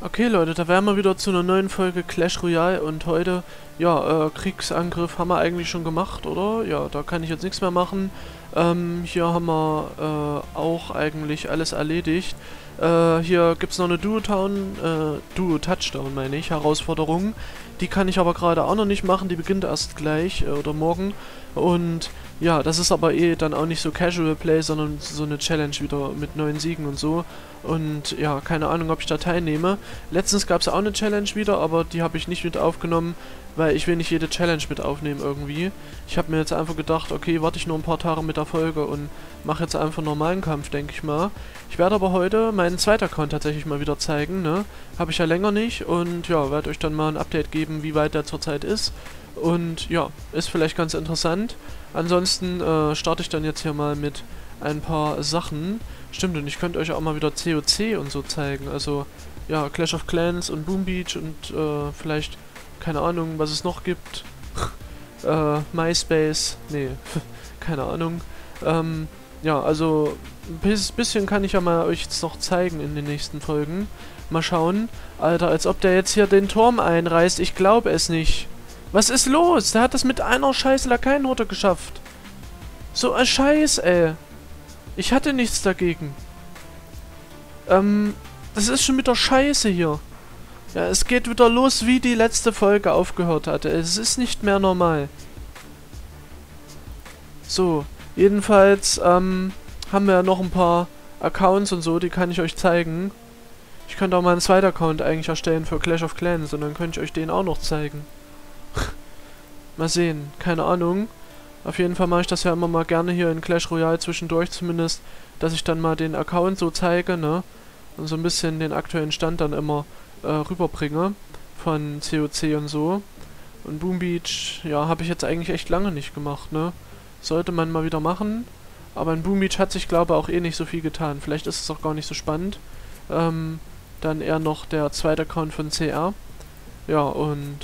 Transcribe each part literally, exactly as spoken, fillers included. Okay Leute, da wären wir wieder zu einer neuen Folge Clash Royale und heute, ja, äh, Kriegsangriff haben wir eigentlich schon gemacht, oder? Ja, da kann ich jetzt nichts mehr machen. Ähm, hier haben wir äh, auch eigentlich alles erledigt. Äh, hier gibt es noch eine Duo Town, äh, Duo Touchdown meine ich, Herausforderung. Die kann ich aber gerade auch noch nicht machen, die beginnt erst gleich äh, oder morgen. Und ja, das ist aber eh dann auch nicht so Casual Play, sondern so eine Challenge wieder mit neuen Siegen und so. Und ja, keine Ahnung, ob ich da teilnehme. Letztens gab es auch eine Challenge wieder, aber die habe ich nicht mit aufgenommen, weil ich will nicht jede Challenge mit aufnehmen irgendwie. Ich habe mir jetzt einfach gedacht, okay, warte ich nur ein paar Tage mit der Folge und mache jetzt einfach einen normalen Kampf, denke ich mal. Ich werde aber heute meinen zweiten Account tatsächlich mal wieder zeigen, ne? Habe ich ja länger nicht und ja, werde euch dann mal ein Update geben, wie weit der zurzeit ist. Und ja, ist vielleicht ganz interessant. Ansonsten äh, starte ich dann jetzt hier mal mit ein paar Sachen. Stimmt, und ich könnte euch auch mal wieder C O C und so zeigen. Also, ja, Clash of Clans und Boom Beach und äh, vielleicht, keine Ahnung, was es noch gibt. äh, MySpace, nee, keine Ahnung. Ähm, ja, also, ein bisschen kann ich ja mal euch jetzt noch zeigen in den nächsten Folgen. Mal schauen. Alter, als ob der jetzt hier den Turm einreißt. Ich glaube es nicht. Was ist los? Der hat das mit einer scheiß Lakaienroute geschafft. So ein Scheiß, ey. Ich hatte nichts dagegen. Ähm, das ist schon wieder Scheiße hier. Ja, es geht wieder los, wie die letzte Folge aufgehört hatte. Es ist nicht mehr normal. So, jedenfalls, ähm, haben wir ja noch ein paar Accounts und so, die kann ich euch zeigen. Ich könnte auch mal einen zweiten Account eigentlich erstellen für Clash of Clans und dann könnte ich euch den auch noch zeigen. Mal sehen, keine Ahnung. Auf jeden Fall mache ich das ja immer mal gerne hier in Clash Royale zwischendurch zumindest, dass ich dann mal den Account so zeige, ne? Und so ein bisschen den aktuellen Stand dann immer äh, rüberbringe von C O C und so. Und Boom Beach, ja, habe ich jetzt eigentlich echt lange nicht gemacht, ne? Sollte man mal wieder machen. Aber in Boom Beach hat sich, glaube ich, auch eh nicht so viel getan. Vielleicht ist es auch gar nicht so spannend. Ähm, dann eher noch der zweite Account von C R. Ja, und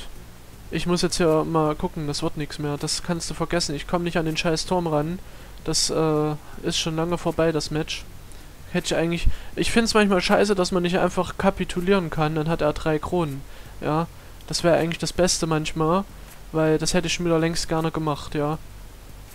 ich muss jetzt hier mal gucken, das wird nichts mehr. Das kannst du vergessen. Ich komme nicht an den scheiß Turm ran. Das äh, ist schon lange vorbei, das Match. Hätte ich eigentlich... Ich finde es manchmal scheiße, dass man nicht einfach kapitulieren kann. Dann hat er drei Kronen. Ja, das wäre eigentlich das Beste manchmal. Weil das hätte ich schon wieder längst gerne gemacht, ja.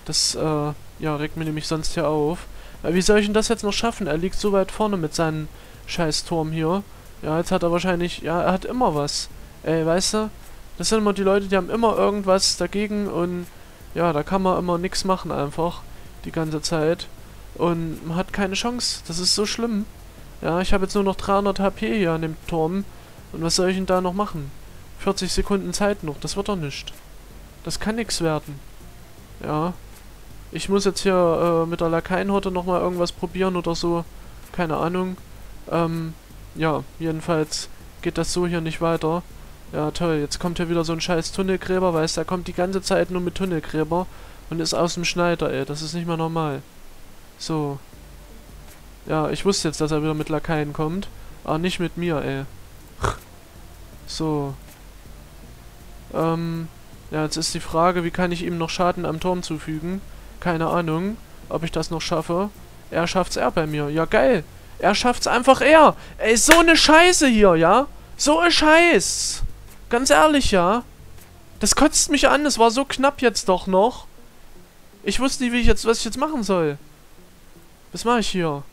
Das, äh, ja, regt mir nämlich sonst hier auf. Weil wie soll ich denn das jetzt noch schaffen? Er liegt so weit vorne mit seinem scheiß Turm hier. Ja, jetzt hat er wahrscheinlich... Ja, er hat immer was. Ey, weißt du... Das sind immer die Leute, die haben immer irgendwas dagegen und ja, da kann man immer nichts machen einfach, die ganze Zeit. Und man hat keine Chance, das ist so schlimm. Ja, ich habe jetzt nur noch dreihundert H P hier an dem Turm und was soll ich denn da noch machen? vierzig Sekunden Zeit noch, das wird doch nichts. Das kann nichts werden. Ja, ich muss jetzt hier äh, mit der Lakaienhorte nochmal irgendwas probieren oder so, keine Ahnung. Ähm, ja, jedenfalls geht das so hier nicht weiter. Ja, toll, jetzt kommt hier wieder so ein scheiß Tunnelgräber, weißt du, er kommt die ganze Zeit nur mit Tunnelgräber und ist aus dem Schneider, ey, das ist nicht mehr normal. So. Ja, ich wusste jetzt, dass er wieder mit Lakaien kommt, aber nicht mit mir, ey. So. Ähm, ja, jetzt ist die Frage, wie kann ich ihm noch Schaden am Turm zufügen? Keine Ahnung, ob ich das noch schaffe. Er schafft's er bei mir, ja geil, er schafft's einfach er. Ey, so eine Scheiße hier, ja? So ein Scheiß! Ganz ehrlich, ja. Das kotzt mich an, es war so knapp jetzt doch noch. Ich wusste nicht, wie ich jetzt, was ich jetzt machen soll. Was mache ich hier?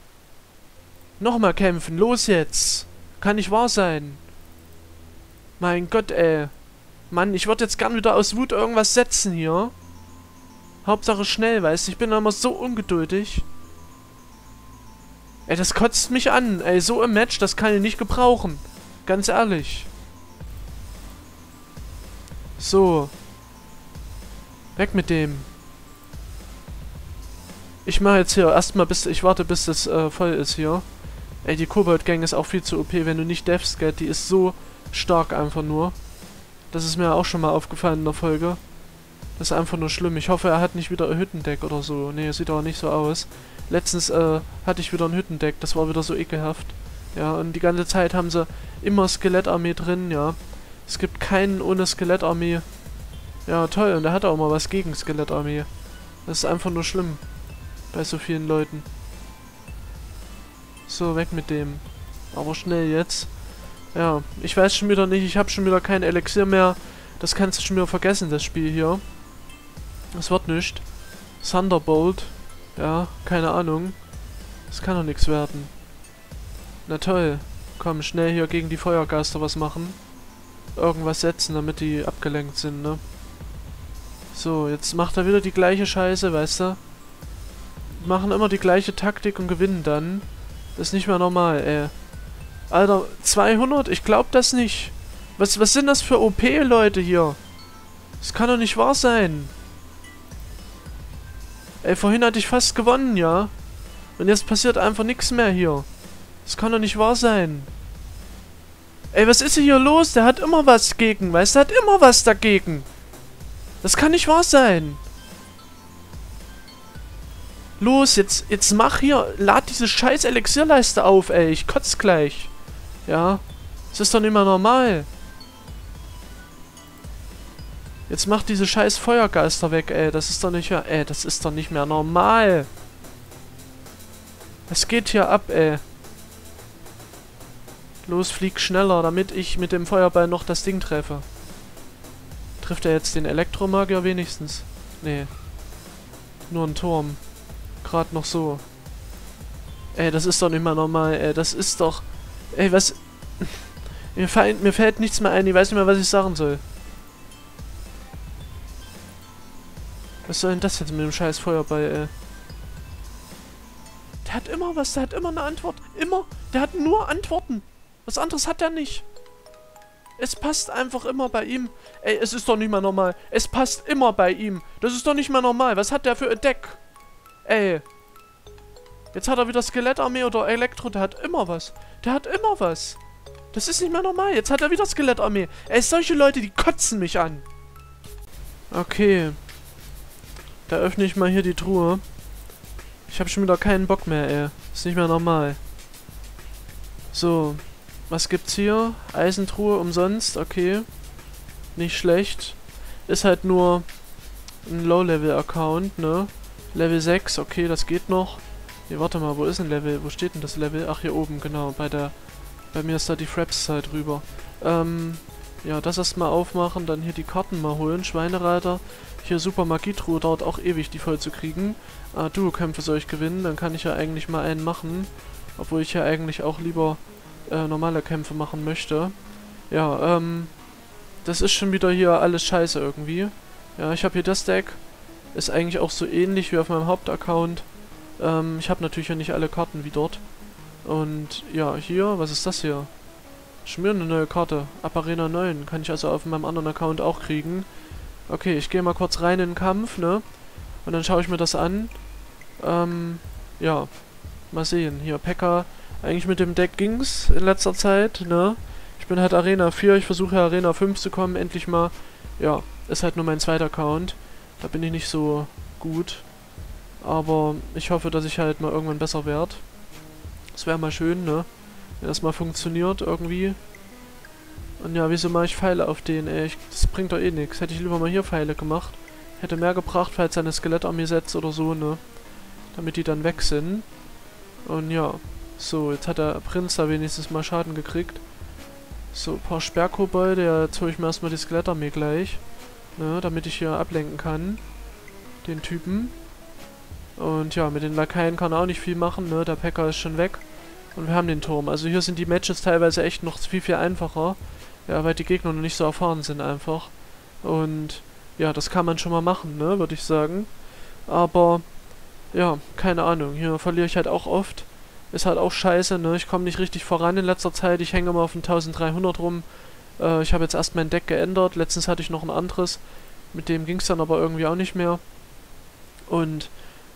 Nochmal kämpfen, los jetzt. Kann nicht wahr sein. Mein Gott, ey. Mann, ich würde jetzt gern wieder aus Wut irgendwas setzen hier. Hauptsache schnell, weißt du, ich bin immer so ungeduldig. Ey, das kotzt mich an, ey, so im Match, das kann ich nicht gebrauchen. Ganz ehrlich. So. Weg mit dem. Ich mache jetzt hier erstmal bis... Ich warte, bis das äh, voll ist hier. Ey, die Kobold-Gang ist auch viel zu O P, wenn du nicht devst, gell? Die ist so stark einfach nur. Das ist mir auch schon mal aufgefallen in der Folge. Das ist einfach nur schlimm. Ich hoffe, er hat nicht wieder ein Hüttendeck oder so. Nee, sieht aber nicht so aus. Letztens äh, hatte ich wieder ein Hüttendeck. Das war wieder so ekelhaft. Ja, und die ganze Zeit haben sie immer Skelettarmee drin, ja. Es gibt keinen ohne Skelettarmee. Ja, toll, und er hat auch mal was gegen Skelettarmee. Das ist einfach nur schlimm. Bei so vielen Leuten. So, weg mit dem. Aber schnell jetzt. Ja, ich weiß schon wieder nicht, ich habe schon wieder kein Elixier mehr. Das kannst du schon wieder vergessen, das Spiel hier. Das wird nicht. Thunderbolt. Ja, keine Ahnung. Das kann doch nichts werden. Na toll. Komm, schnell hier gegen die Feuergeister was machen. Irgendwas setzen, damit die abgelenkt sind, ne? So, jetzt macht er wieder die gleiche Scheiße, weißt du? Machen immer die gleiche Taktik und gewinnen dann. Das ist nicht mehr normal, ey. Alter, zweihundert? Ich glaub das nicht. Was, was sind das für O P-Leute hier? Das kann doch nicht wahr sein. Ey, vorhin hatte ich fast gewonnen, ja? Und jetzt passiert einfach nichts mehr hier. Das kann doch nicht wahr sein. Ey, was ist hier los? Der hat immer was gegen, weißt du? Der hat immer was dagegen. Das kann nicht wahr sein. Los, jetzt, jetzt mach hier, lad diese scheiß Elixierleiste auf, ey. Ich kotz gleich. Ja, das ist doch nicht mehr normal. Jetzt mach diese scheiß Feuergeister weg, ey. Das ist doch nicht mehr, ey, das ist doch nicht mehr normal. Was geht hier ab, ey? Los, flieg schneller, damit ich mit dem Feuerball noch das Ding treffe. Trifft er jetzt den Elektromagier wenigstens? Nee. Nur ein Turm. Gerade noch so. Ey, das ist doch nicht mehr normal, ey. Das ist doch... Ey, was... mir, fall, mir fällt nichts mehr ein. Ich weiß nicht mehr, was ich sagen soll. Was soll denn das jetzt mit dem scheiß Feuerball, ey? Der hat immer was. Der hat immer eine Antwort. Immer. Der hat nur Antworten. Was anderes hat er nicht. Es passt einfach immer bei ihm. Ey, es ist doch nicht mehr normal. Es passt immer bei ihm. Das ist doch nicht mehr normal. Was hat der für ein Deck? Ey. Jetzt hat er wieder Skelettarmee oder Elektro. Der hat immer was. Der hat immer was. Das ist nicht mehr normal. Jetzt hat er wieder Skelettarmee. Ey, solche Leute, die kotzen mich an. Okay. Da öffne ich mal hier die Truhe. Ich habe schon wieder keinen Bock mehr, ey. Ist nicht mehr normal. So. Was gibt's hier? Eisentruhe umsonst, okay. Nicht schlecht. Ist halt nur ein Low-Level-Account, ne? Level sechs, okay, das geht noch. Ne, warte mal, wo ist ein Level? Wo steht denn das Level? Ach, hier oben, genau, bei der... Bei mir ist da die Fraps-Zeit drüber. Ähm, ja, das erstmal aufmachen, dann hier die Karten mal holen. Schweinereiter. Hier Super Magietruhe, dauert auch ewig, die voll zu kriegen. Ah, Duo-Kämpfe soll ich gewinnen, dann kann ich ja eigentlich mal einen machen. Obwohl ich ja eigentlich auch lieber... Äh, normale Kämpfe machen möchte. Ja, ähm... das ist schon wieder hier alles scheiße irgendwie. Ja, ich habe hier das Deck. Ist eigentlich auch so ähnlich wie auf meinem Hauptaccount. Ähm, ich habe natürlich ja nicht alle Karten wie dort. Und, ja, hier, was ist das hier? Schon wieder eine neue Karte. Ab Arena neun. Kann ich also auf meinem anderen Account auch kriegen. Okay, ich gehe mal kurz rein in den Kampf, ne? Und dann schaue ich mir das an. Ähm, ja. Mal sehen. Hier, Pekka... Eigentlich mit dem Deck ging's in letzter Zeit, ne? Ich bin halt Arena vier, ich versuche Arena fünf zu kommen, endlich mal. Ja, ist halt nur mein zweiter Account. Da bin ich nicht so gut. Aber ich hoffe, dass ich halt mal irgendwann besser werde. Das wäre mal schön, ne? Wenn das mal funktioniert irgendwie. Und ja, wieso mache ich Pfeile auf den, ey? Ich, das bringt doch eh nichts. Hätte ich lieber mal hier Pfeile gemacht. Hätte mehr gebracht, falls er eine Skelettarmee setzt oder so, ne? Damit die dann weg sind. Und ja... So, jetzt hat der Prinz da wenigstens mal Schaden gekriegt. So, ein paar Sperrkobolde. Ja, jetzt hole ich mir erstmal die Skelettarmee gleich. Ne, damit ich hier ablenken kann. Den Typen. Und ja, mit den Lakaien kann er auch nicht viel machen, ne. Der Pekka ist schon weg. Und wir haben den Turm. Also hier sind die Matches teilweise echt noch viel, viel einfacher. Ja, weil die Gegner noch nicht so erfahren sind einfach. Und ja, das kann man schon mal machen, ne, würde ich sagen. Aber, ja, keine Ahnung. Hier verliere ich halt auch oft. Ist halt auch scheiße, ne? Ich komme nicht richtig voran in letzter Zeit. Ich hänge immer auf dem dreizehnhundert rum. Äh, ich habe jetzt erst mein Deck geändert. Letztens hatte ich noch ein anderes. Mit dem ging es dann aber irgendwie auch nicht mehr. Und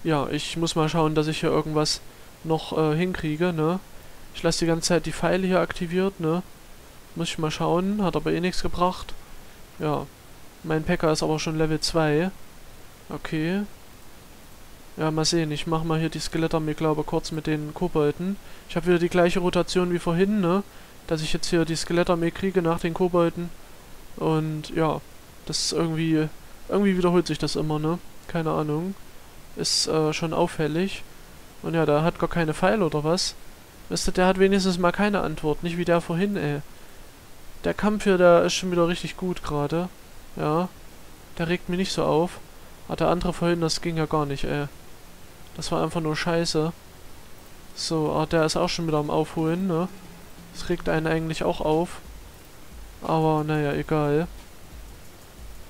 ja, ich muss mal schauen, dass ich hier irgendwas noch äh, hinkriege, ne? Ich lasse die ganze Zeit die Pfeile hier aktiviert, ne? Muss ich mal schauen. Hat aber eh nichts gebracht. Ja. Mein Pekka ist aber schon Level zwei. Okay. Ja, mal sehen. Ich mache mal hier die Skelettarmee, glaube ich, kurz mit den Kobolden. Ich habe wieder die gleiche Rotation wie vorhin, ne? Dass ich jetzt hier die Skelettarmee kriege nach den Kobolden. Und ja, das ist irgendwie... Irgendwie wiederholt sich das immer, ne? Keine Ahnung. Ist äh, schon auffällig. Und ja, der hat gar keine Pfeile oder was? Wisst ihr, der hat wenigstens mal keine Antwort. Nicht wie der vorhin, ey. Der Kampf hier, der ist schon wieder richtig gut gerade. Ja. Der regt mich nicht so auf. Hat der andere vorhin, das ging ja gar nicht, ey. Das war einfach nur scheiße. So, ah, der ist auch schon wieder am Aufholen, ne? Das regt einen eigentlich auch auf. Aber, naja, egal.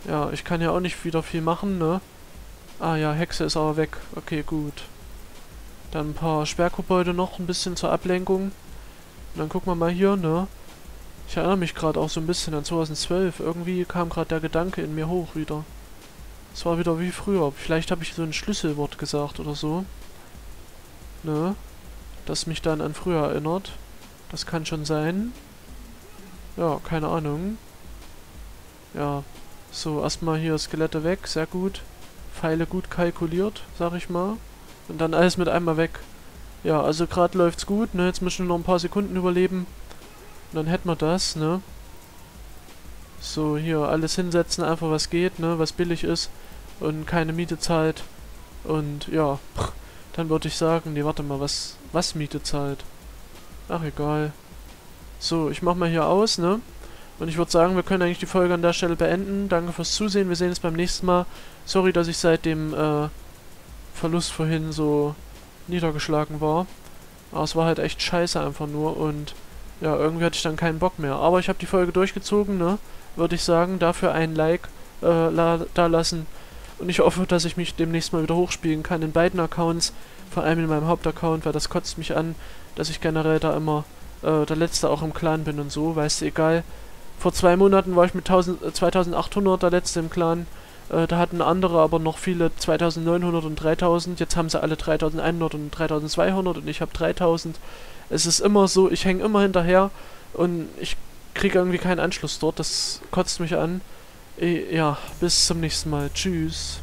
Ja, ich kann ja auch nicht wieder viel machen, ne? Ah ja, Hexe ist aber weg. Okay, gut. Dann ein paar Sperrgebäude noch, ein bisschen zur Ablenkung. Und dann gucken wir mal hier, ne? Ich erinnere mich gerade auch so ein bisschen an zweitausendzwölf. Irgendwie kam gerade der Gedanke in mir hoch wieder. Es war wieder wie früher. Vielleicht habe ich so ein Schlüsselwort gesagt oder so. Ne? Das mich dann an früher erinnert. Das kann schon sein. Ja, keine Ahnung. Ja. So, erstmal hier Skelette weg. Sehr gut. Pfeile gut kalkuliert, sag ich mal. Und dann alles mit einmal weg. Ja, also gerade läuft's gut, ne? Jetzt müssen wir noch ein paar Sekunden überleben. Und dann hätten wir das, ne? So, hier alles hinsetzen, einfach was geht, ne? Was billig ist und keine Miete zahlt. Und ja, pff, dann würde ich sagen, nee, warte mal, was, was Miete zahlt? Ach, egal. So, ich mach mal hier aus, ne? Und ich würde sagen, wir können eigentlich die Folge an der Stelle beenden. Danke fürs Zusehen, wir sehen uns beim nächsten Mal. Sorry, dass ich seit dem äh, Verlust vorhin so niedergeschlagen war. Aber es war halt echt scheiße einfach nur und ja, irgendwie hatte ich dann keinen Bock mehr. Aber ich habe die Folge durchgezogen, ne? Würde ich sagen, dafür ein Like äh, la da lassen. Und ich hoffe, dass ich mich demnächst mal wieder hochspielen kann in beiden Accounts. Vor allem in meinem Hauptaccount, weil das kotzt mich an, dass ich generell da immer äh, der Letzte auch im Clan bin und so. Weißt du, egal. Vor zwei Monaten war ich mit zweitausendachthundert der Letzte im Clan. Äh, da hatten andere aber noch viele zweitausendneunhundert und dreitausend. Jetzt haben sie alle dreitausendeinhundert und dreitausendzweihundert und ich habe dreitausend. Es ist immer so, ich hänge immer hinterher und ich kriege irgendwie keinen Anschluss dort. Das kotzt mich an. E- ja, bis zum nächsten Mal. Tschüss.